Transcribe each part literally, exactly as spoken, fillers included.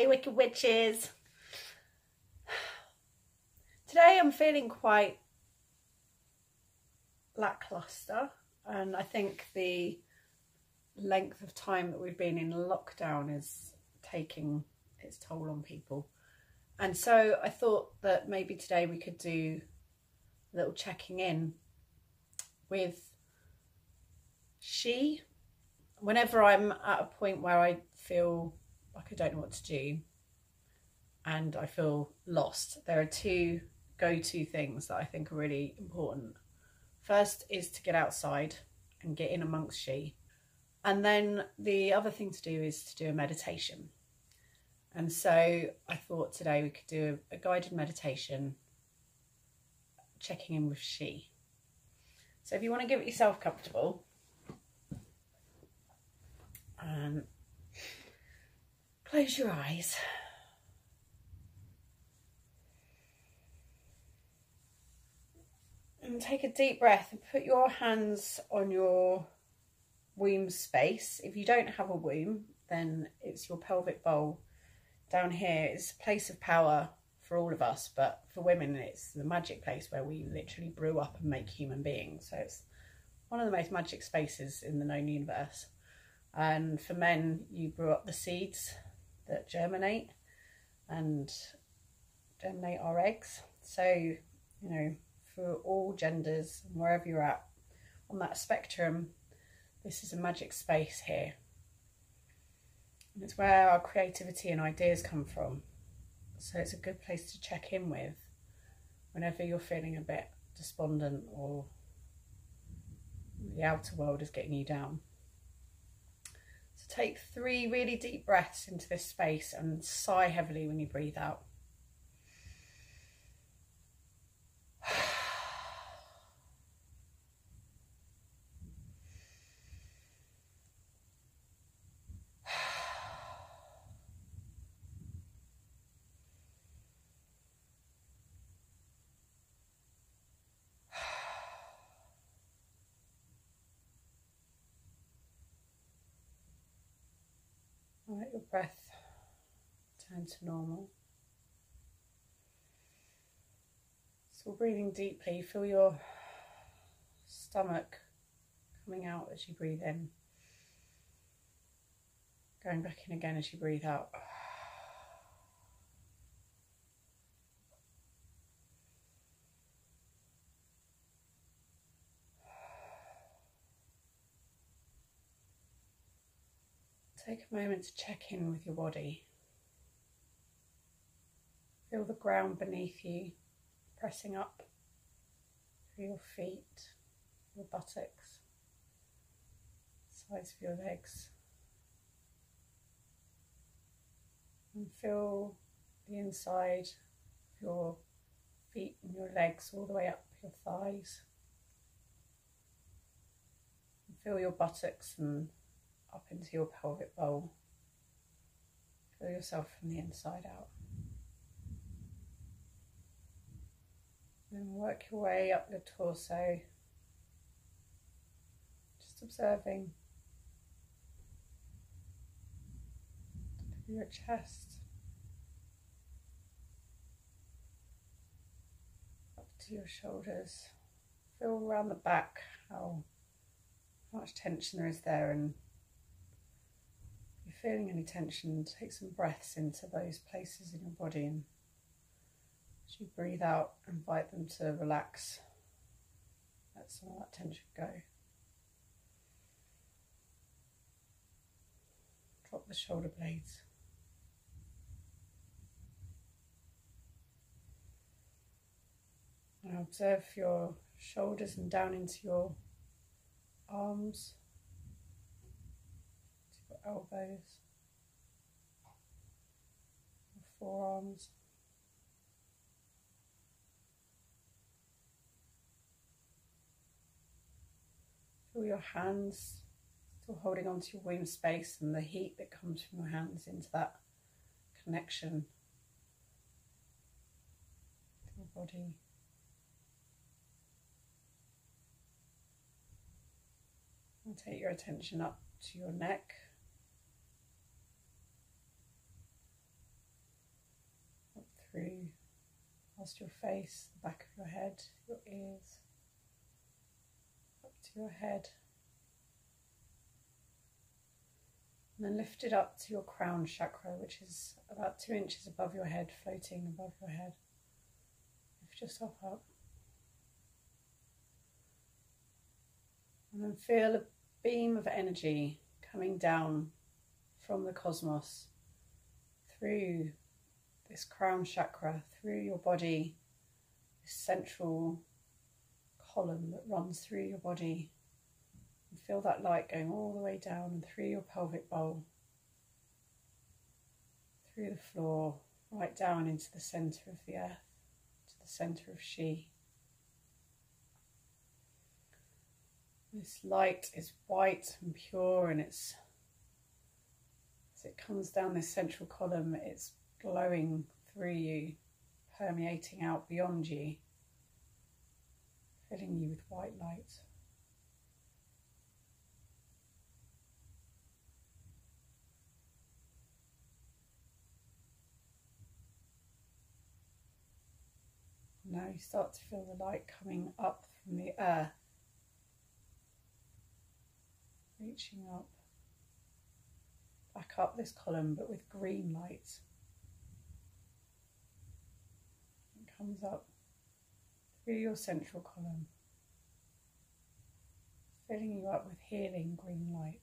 Hey Wicked Witches. Today I'm feeling quite lackluster, and I think the length of time that we've been in lockdown is taking its toll on people. And so I thought that maybe today we could do a little checking in with she. Whenever I'm at a point where I feel like I don't know what to do and I feel lost, there are two go-to things that I think are really important. First is to get outside and get in amongst she. And then the other thing to do is to do a meditation. And so I thought today we could do a, a guided meditation, checking in with she. So if you want to get yourself comfortable, um, close your eyes. And take a deep breath and put your hands on your womb space. If you don't have a womb, then it's your pelvic bowl down here. It's a place of power for all of us, but for women it's the magic place where we literally brew up and make human beings. So it's one of the most magic spaces in the known universe. And for men, you brew up the seeds that germinate and germinate our eggs. So, you know, for all genders, wherever you're at on that spectrum, this is a magic space here. And it's where our creativity and ideas come from. So it's a good place to check in with whenever you're feeling a bit despondent or the outer world is getting you down. So take three really deep breaths into this space and sigh heavily when you breathe out. Let your breath turn to normal. So breathing deeply, feel your stomach coming out as you breathe in, going back in again as you breathe out. Take a moment to check in with your body. Feel the ground beneath you, pressing up through your feet, your buttocks, sides of your legs. And feel the inside of your feet and your legs all the way up your thighs. And feel your buttocks and up into your pelvic bowl. Feel yourself from the inside out. Then work your way up your torso, just observing your chest, up to your shoulders. Feel around the back how, how much tension there is there, and feeling any tension, take some breaths into those places in your body, and as you breathe out, invite them to relax. Let some of that tension go. Drop the shoulder blades. And observe your shoulders and down into your arms, elbows, your forearms. Feel your hands still holding onto your womb space and the heat that comes from your hands into that connection to your body. And take your attention up to your neck. through past your face, the back of your head, your ears, up to your head, and then lift it up to your crown chakra, which is about two inches above your head, floating above your head. Lift yourself up. And then feel a beam of energy coming down from the cosmos through this crown chakra, through your body, this central column that runs through your body. And feel that light going all the way down and through your pelvic bowl, through the floor, right down into the centre of the earth, to the centre of SHE. This light is white and pure, and it's, as it comes down this central column, it's glowing through you, permeating out beyond you, filling you with white light. Now you start to feel the light coming up from the earth, reaching up, back up this column, but with green light. It comes up through your central column, filling you up with healing green light,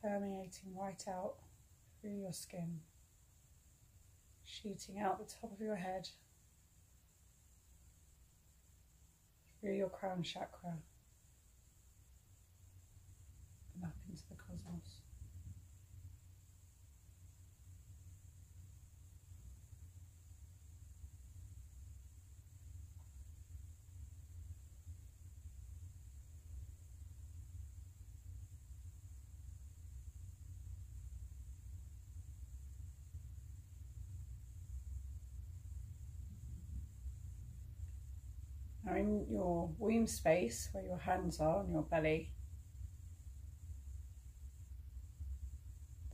permeating right out through your skin, shooting out the top of your head, through your crown chakra, and up into the cosmos. Now in your womb space, where your hands are on your belly,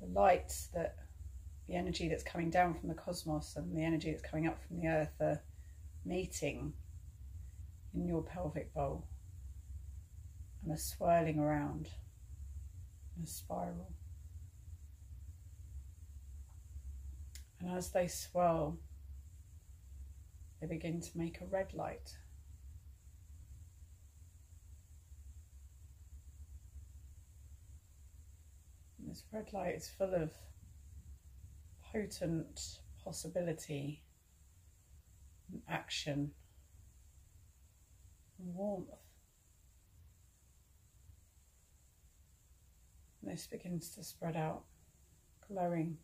the light, that the energy that's coming down from the cosmos and the energy that's coming up from the earth are meeting in your pelvic bowl and are swirling around in a spiral. And as they swirl, they begin to make a red light. This red light is full of potent possibility and action and warmth. And this begins to spread out, glowing,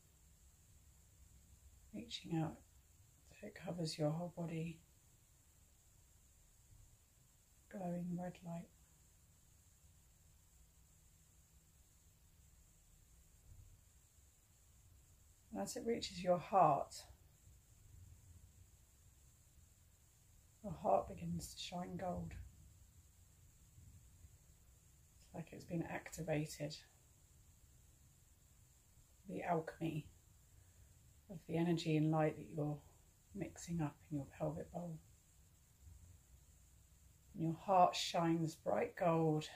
reaching out so it covers your whole body. Glowing red light. As it reaches your heart, your heart begins to shine gold. It's like it's been activated. The alchemy of the energy and light that you're mixing up in your pelvic bowl. And your heart shines bright gold,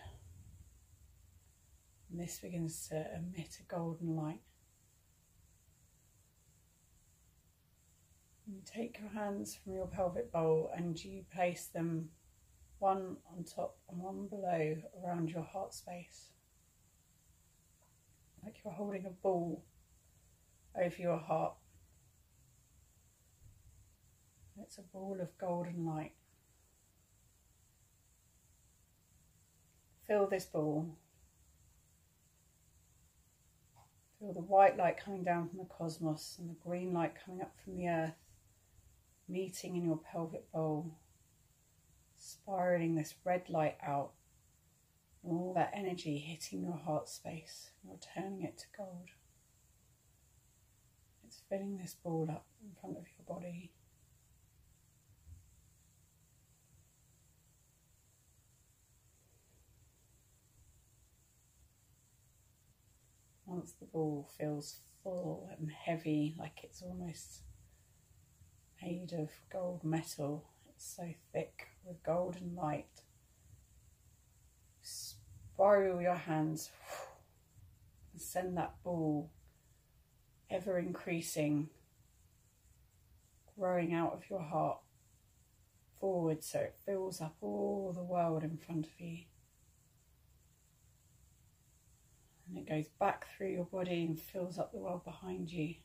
and this begins to emit a golden light. You take your hands from your pelvic bowl and you place them one on top and one below around your heart space. Like you're holding a ball over your heart. It's a ball of golden light. Feel this ball. Feel the white light coming down from the cosmos and the green light coming up from the earth, meeting in your pelvic bowl, spiraling this red light out, and all that energy hitting your heart space. You're turning it to gold. It's filling this ball up in front of your body. Once once the ball feels full and heavy, like it's almost made of gold metal, it's so thick with golden light. Spiral your hands and send that ball ever increasing, growing out of your heart forward so it fills up all the world in front of you. And it goes back through your body and fills up the world behind you.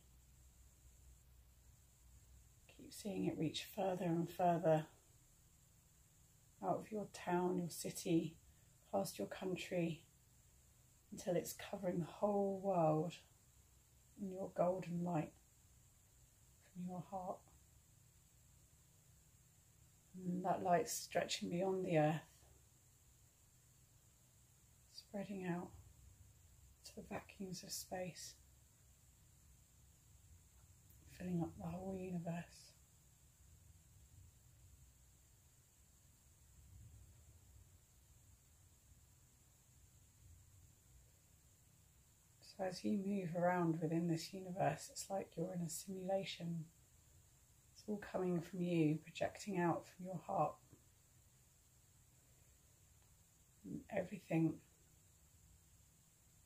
Keep seeing it reach further and further out of your town, your city, past your country, until it's covering the whole world in your golden light from your heart. And that light's stretching beyond the earth, spreading out to the vacuums of space, filling up the whole universe. So as you move around within this universe, it's like you're in a simulation. It's all coming from you, projecting out from your heart. And everything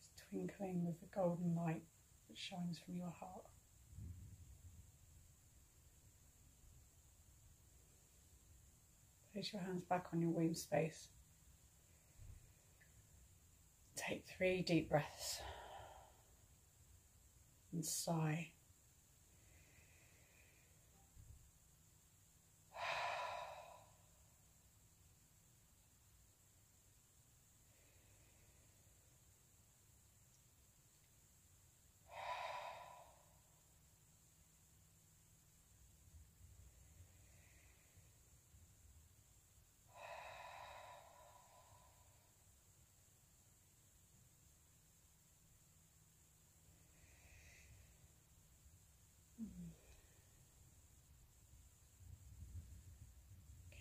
is twinkling with the golden light that shines from your heart. Place your hands back on your womb space. Take three deep breaths and sigh.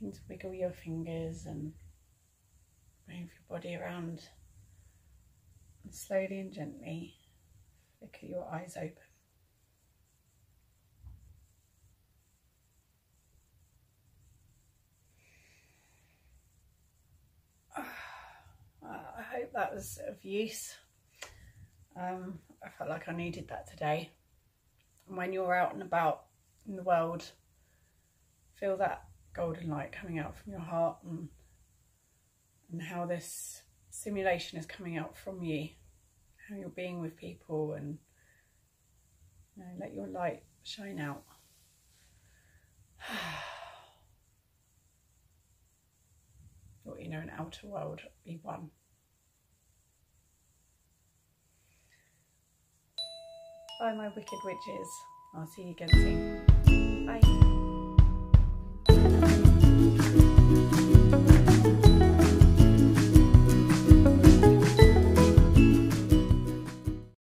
To wiggle your fingers and move your body around, and slowly and gently flicker your eyes open. Oh, I hope that was of use. um, I felt like I needed that today. And when you're out and about in the world, feel that golden light coming out from your heart, and, and how this simulation is coming out from you, how you're being with people, and you know, let your light shine out. Your inner and outer world be one. Bye my wicked witches, I'll see you again soon. Bye.